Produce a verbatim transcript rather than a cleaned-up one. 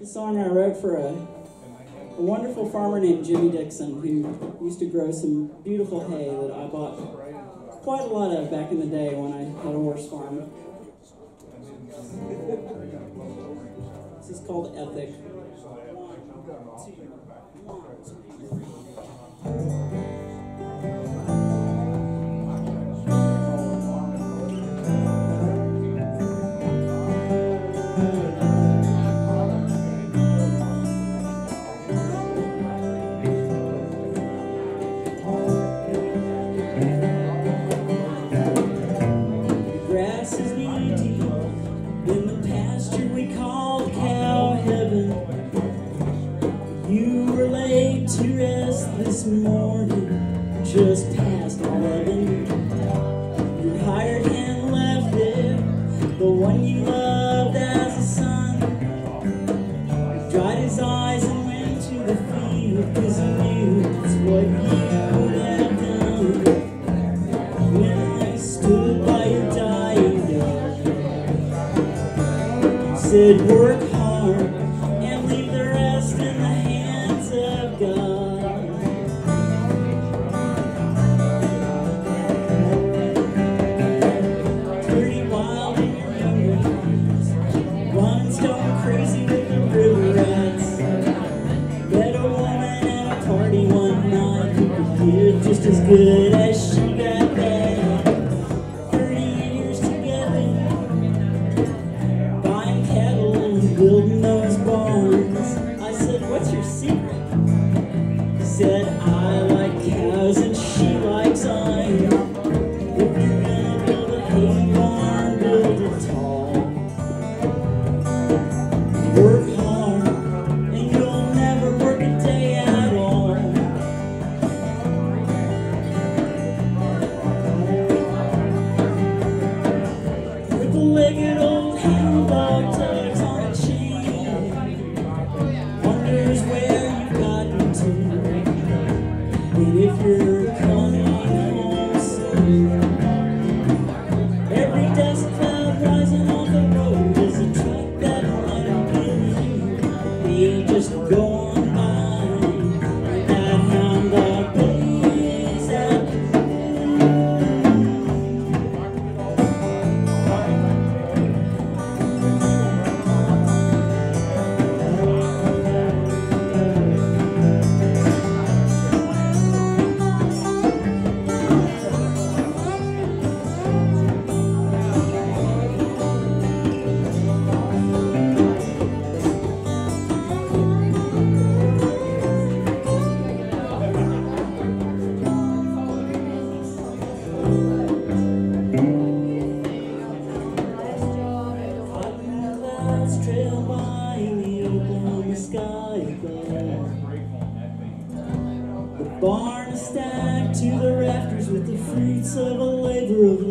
It's a song I wrote for a, a wonderful farmer named Jimmy Dixon, who used to grow some beautiful hay that I bought quite a lot of back in the day when I had a horse farm. This is called Ethic. To rest this morning, just past eleven. Your hired hand left there, the one you loved as a son. He dried his eyes and went to the field, because he knew it's what you would have done. When I stood by your dying dog, he said, work hard. Just as good as she got back. Thirty years together, buying cattle and building those barns. I said, what's your secret? He said, I like cows and she likes iron. If you're gonna build a hay barn, build it tall. Work hard and you'll never work a day at all. Legged old handbag tugs on a chain, wonders where you've gotten to, and if you're coming home soon. Every dust cloud rising off the road is a truck that might have been you just going by. That hound plays out trail by in the Oklahoma sky above. The barn is stacked to the rafters with the fruits of a labor of